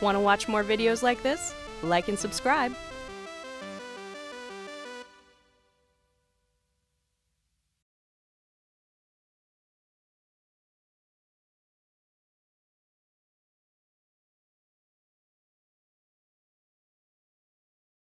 Want to watch more videos like this? Like and subscribe.